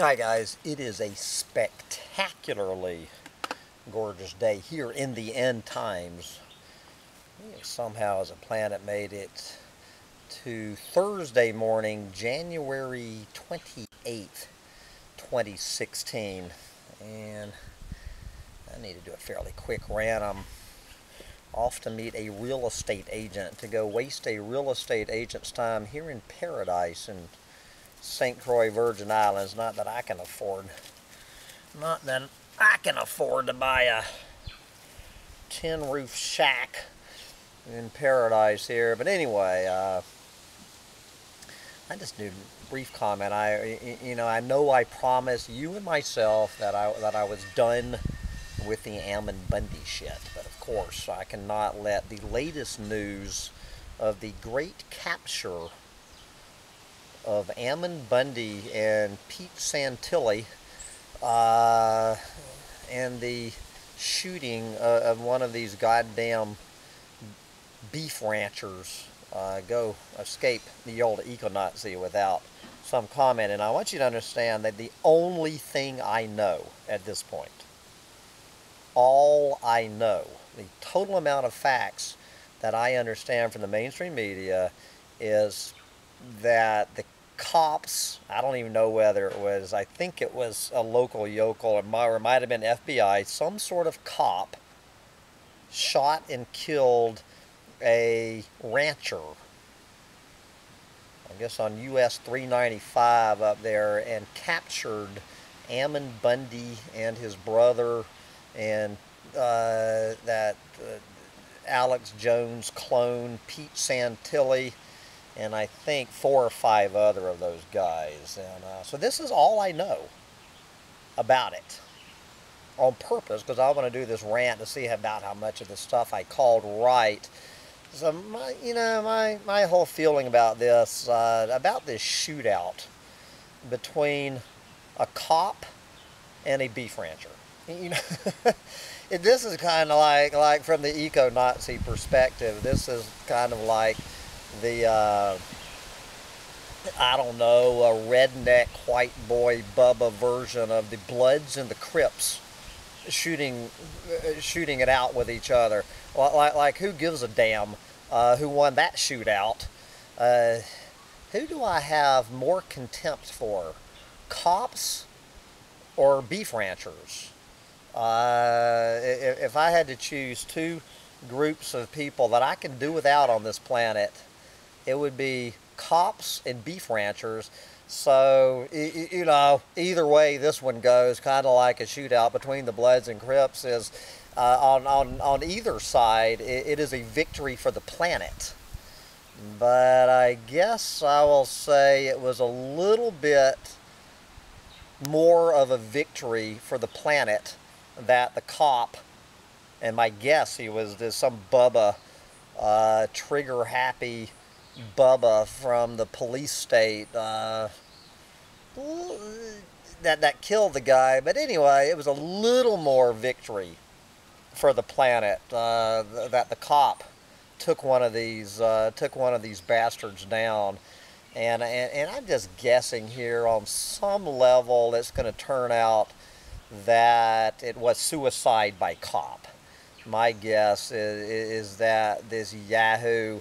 Hi guys, it is a spectacularly gorgeous day here in the end times. Somehow as a planet made it to Thursday morning, January 28th, 2016. And I need to do a fairly quick rant. I'm off to meet a real estate agent, to go waste a real estate agent's time here in Paradise and St. Croix, Virgin Islands. Not that I can afford to buy a tin roof shack in Paradise here. But anyway, I just need a brief comment. I promised you and myself that I was done with the Ammon Bundy shit, but of course I cannot let the latest news of the great capture of Ammon Bundy and Pete Santilli and the shooting of one of these goddamn beef ranchers go escape the old eco-Nazi without some comment. And I want you to understand that the only thing I know at this point, all I know, the total amount of facts that I understand from the mainstream media is that the cops, I don't even know whether it was, I think it was a local yokel or it might have been FBI, some sort of cop shot and killed a rancher, I guess on US 395 up there, and captured Ammon Bundy and his brother and that Alex Jones clone, Pete Santilli, and I think 4 or 5 other of those guys. And so this is all I know about it, on purpose, because I want to do this rant to see about how much of the stuff I called right. So my whole feeling about this shootout between a cop and a beef rancher. You know, this is kind of like from the eco-Nazi perspective. This is kind of like the, a redneck white boy Bubba version of the Bloods and the Crips shooting it out with each other. Like who gives a damn who won that shootout? Who do I have more contempt for, cops or beef ranchers? If I had to choose two groups of people that I can do without on this planet, it would be cops and beef ranchers. So, you know, either way this one goes, kind of like a shootout between the Bloods and Crips, is on either side, it is a victory for the planet. But I guess I will say it was a little bit more of a victory for the planet that the cop, and my guess he was some Bubba, trigger-happy Bubba from the police state that killed the guy. But anyway, it was a little more victory for the planet that the cop took one of these bastards down. And I'm just guessing here, on some level it's going to turn out that it was suicide by cop. My guess is that this yahoo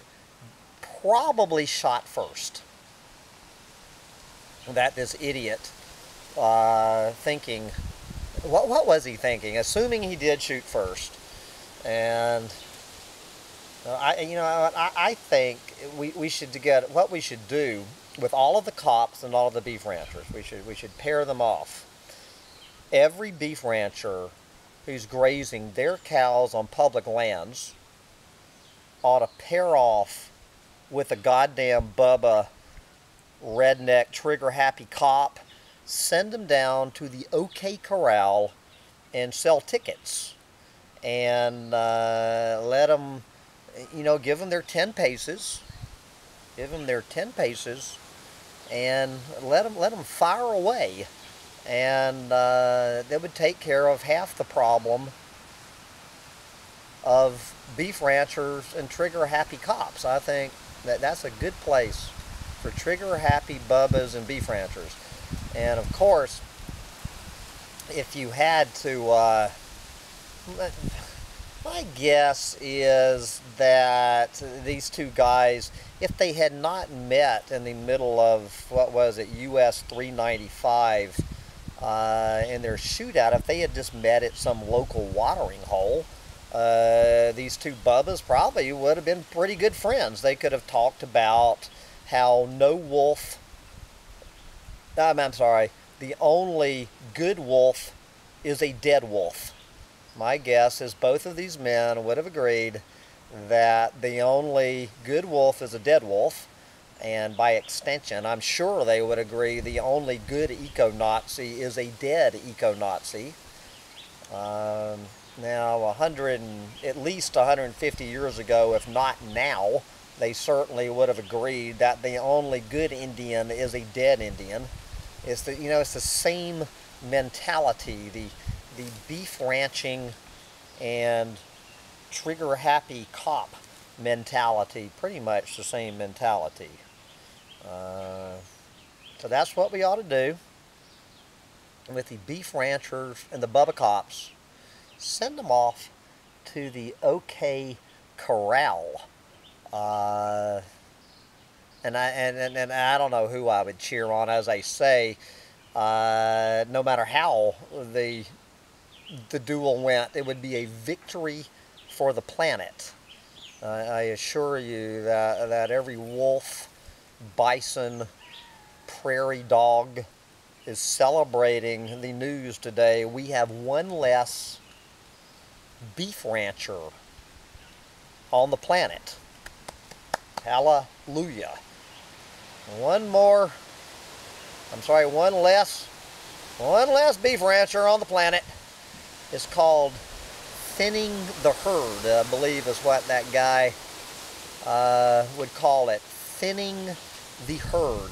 probably shot first. That this idiot, thinking, what was he thinking? Assuming he did shoot first. And I think we should what we should do with all of the cops and all of the beef ranchers, we should pair them off. Every beef rancher who's grazing their cows on public lands ought to pair off with a goddamn Bubba redneck trigger-happy cop, send them down to the OK Corral and sell tickets, and let them, give them their 10 paces, and let them fire away. And that would take care of half the problem of beef ranchers and trigger-happy cops. I think that's a good place for trigger-happy Bubbas and beef ranchers. And of course, if you had to, my guess is that these two guys, if they had not met in the middle of, what was it, US 395 in their shootout, if they had just met at some local watering hole, these two Bubbas probably would have been pretty good friends. They could have talked about how the only good wolf is a dead wolf. My guess is both of these men would have agreed that the only good wolf is a dead wolf, and by extension, I'm sure they would agree the only good eco-Nazi is a dead eco-Nazi. Now, at least 150 years ago, if not now, they certainly would have agreed that the only good Indian is a dead Indian. It's the, it's the same mentality, the beef ranching and trigger happy cop mentality, pretty much the same mentality. So that's what we ought to do with the beef ranchers and the Bubba cops. Send them off to the OK Corral. And I don't know who I would cheer on. As I say, no matter how the duel went, it would be a victory for the planet. I assure you that every wolf, bison, prairie dog is celebrating the news today. We have one less beef rancher on the planet. Hallelujah. One less beef rancher on the planet. It's called thinning the herd, I believe is what that guy would call it. Thinning the herd.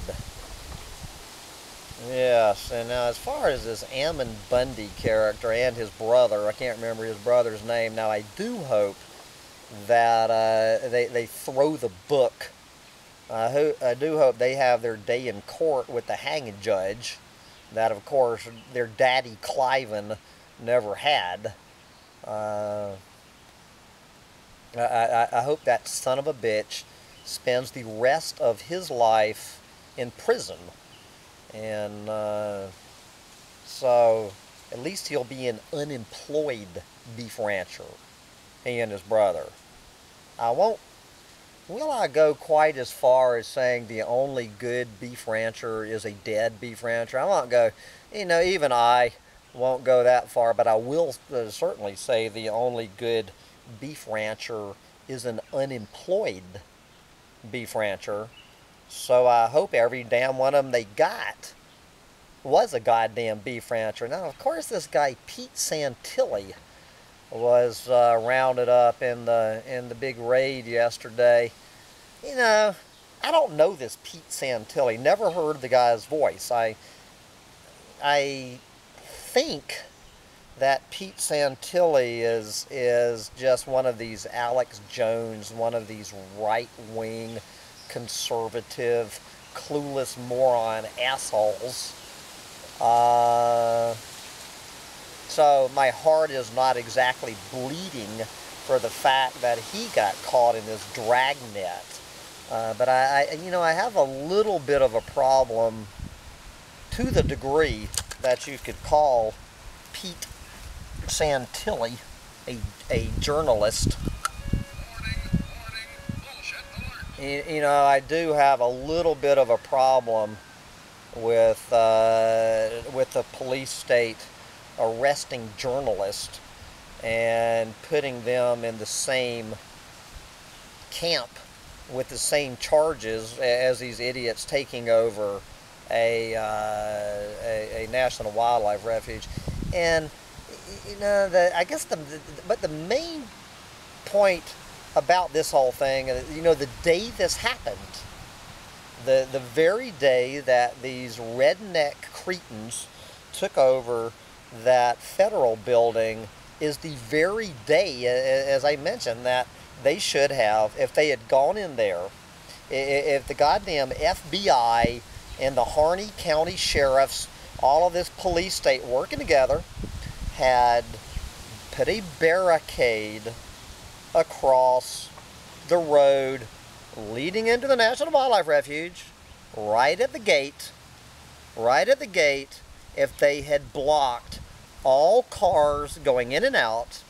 Yes, and now as far as this Ammon Bundy character and his brother, I can't remember his brother's name. Now I do hope that they throw the book. I do hope they have their day in court with the hanging judge that, of course, their daddy Cliven never had. I hope that son of a bitch spends the rest of his life in prison. And so at least he'll be an unemployed beef rancher, he and his brother. Will I go quite as far as saying the only good beef rancher is a dead beef rancher? I won't go, even I won't go that far, but I will certainly say the only good beef rancher is an unemployed beef rancher. So I hope every damn one of them they got was a goddamn beef rancher. Now, of course, this guy Pete Santilli was rounded up in the big raid yesterday. I don't know this Pete Santilli. Never heard the guy's voice. I think that Pete Santilli is just one of these Alex Jones, one of these right-wing, conservative, clueless moron assholes. So my heart is not exactly bleeding for the fact that he got caught in this dragnet. But I have a little bit of a problem, to the degree that you could call Pete Santilli a journalist. I do have a little bit of a problem with the police state arresting journalists and putting them in the same camp with the same charges as these idiots taking over a national wildlife refuge. And but the main point about this whole thing, the day this happened, the very day that these redneck cretins took over that federal building, is the very day, as I mentioned, that they should have, if they had gone in there, if the goddamn FBI and the Harney County sheriffs all of this police state working together, had put a barricade across the road leading into the National Wildlife Refuge, right at the gate, if they had blocked all cars going in and out,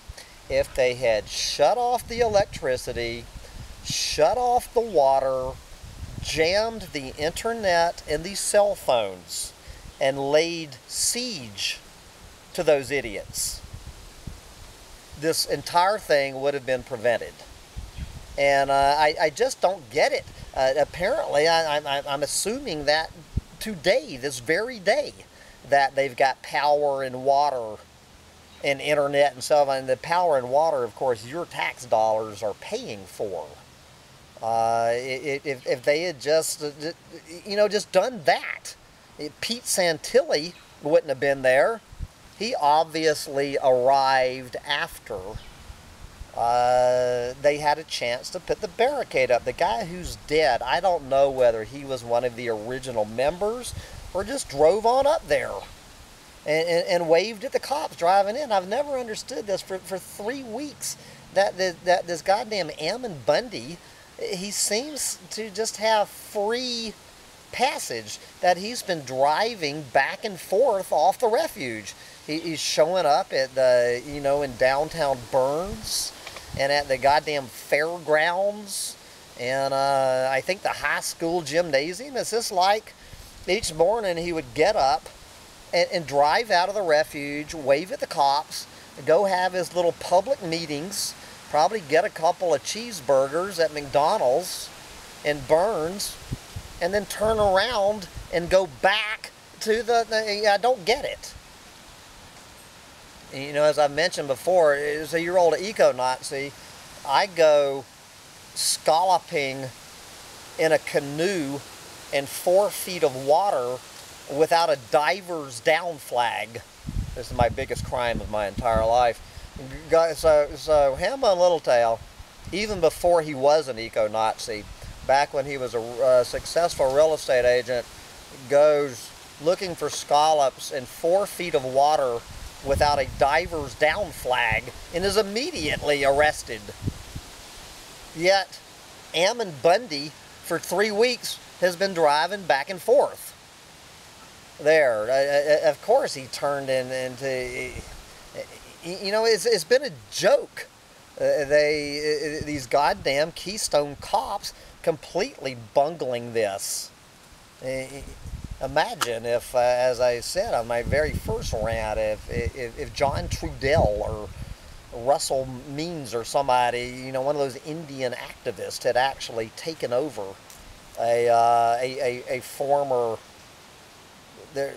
if they had shut off the electricity, shut off the water, jammed the internet and the cell phones, and laid siege to those idiots, this entire thing would have been prevented. And I just don't get it. Apparently, I'm assuming that today, this very day, that they've got power and water and internet and stuff. And the power and water, of course, your tax dollars are paying for. If they had just, just done that, Pete Santilli wouldn't have been there. He obviously arrived after they had a chance to put the barricade up. The guy who's dead, I don't know whether he was one of the original members or just drove on up there and waved at the cops driving in. I've never understood this for 3 weeks, that this goddamn Ammon Bundy, he seems to just have free passage, that he's been driving back and forth off the refuge. He's showing up at the, in downtown Burns, and at the goddamn fairgrounds, and I think the high school gymnasium. It's just like each morning he would get up and drive out of the refuge, wave at the cops, go have his little public meetings, probably get a couple of cheeseburgers at McDonald's in Burns, and then turn around and go back to the I don't get it. As I mentioned before, as a year-old eco-Nazi, I go scalloping in a canoe in 4 feet of water without a diver's down flag. This is my biggest crime of my entire life. So Hamlin Littletail, even before he was an eco-Nazi, back when he was a successful real estate agent, goes looking for scallops in 4 feet of water without a diver's down flag, and is immediately arrested. Yet Ammon Bundy for 3 weeks has been driving back and forth there. Of course he turned into, it's been a joke. These goddamn Keystone cops completely bungling this. Imagine if, as I said on my very first rant, if John Trudell or Russell Means or somebody, one of those Indian activists, had actually taken over a former the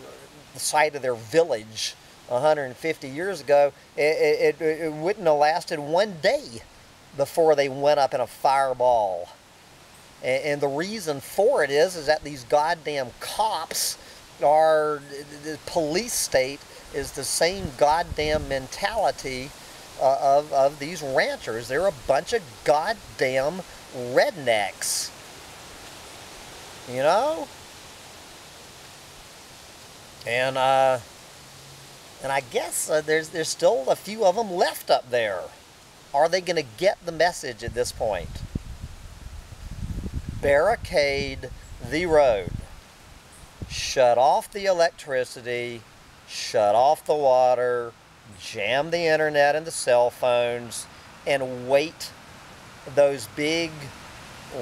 site of their village 150 years ago, it wouldn't have lasted 1 day before they went up in a fireball. And the reason for it is that these goddamn cops are, the police state is the same goddamn mentality of these ranchers. They're a bunch of goddamn rednecks. And I guess there's still a few of them left up there. Are they going to get the message at this point? Barricade the road, shut off the electricity, shut off the water, jam the internet and the cell phones, and wait those big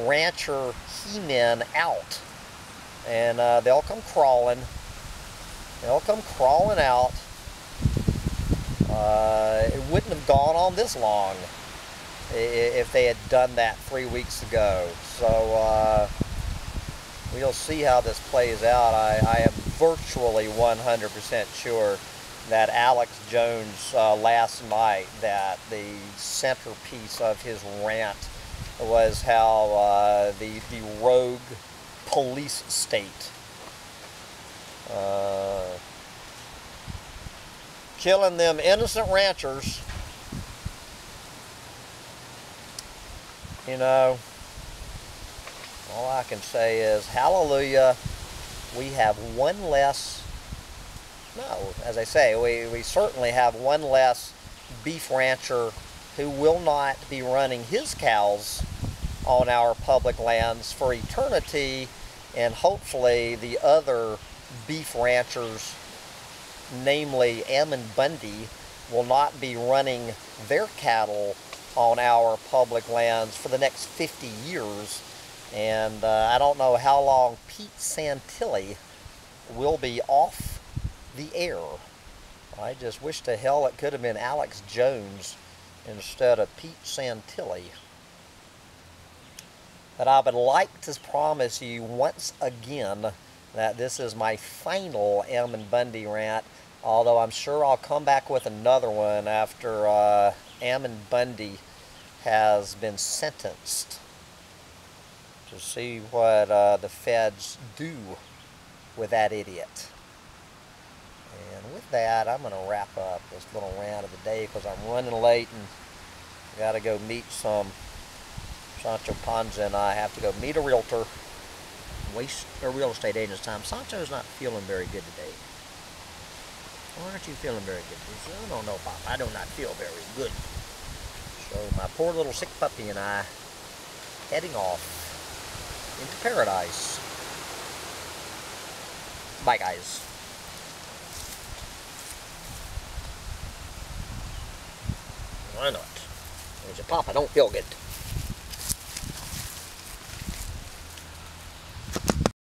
rancher he-men out. And they'll come crawling out. It wouldn't have gone on this long if they had done that 3 weeks ago. So we'll see how this plays out. I am virtually 100% sure that Alex Jones last night, that the centerpiece of his rant was how the rogue police state killing them innocent ranchers. All I can say is, hallelujah, we have one less No, as I say, we certainly have one less beef rancher who will not be running his cows on our public lands for eternity, and hopefully the other beef ranchers, namely Ammon Bundy, will not be running their cattle on our public lands for the next 50 years. And I don't know how long Pete Santilli will be off the air. I just wish to hell it could have been Alex Jones instead of Pete Santilli. But I would like to promise you once again that this is my final Ammon Bundy rant, although I'm sure I'll come back with another one after Ammon Bundy has been sentenced, to see what the feds do with that idiot. And with that, I'm going to wrap up this little round of the day because I'm running late and got to go meet some Sancho Panza, and I have to go meet a realtor, waste a real estate agent's time. Sancho's not feeling very good today. Why aren't you feeling very good? He said, I don't know, Pop. I do not feel very good. So my poor little sick puppy and I heading off into paradise. Bye, guys. Why not? He said, Pop, I don't feel good.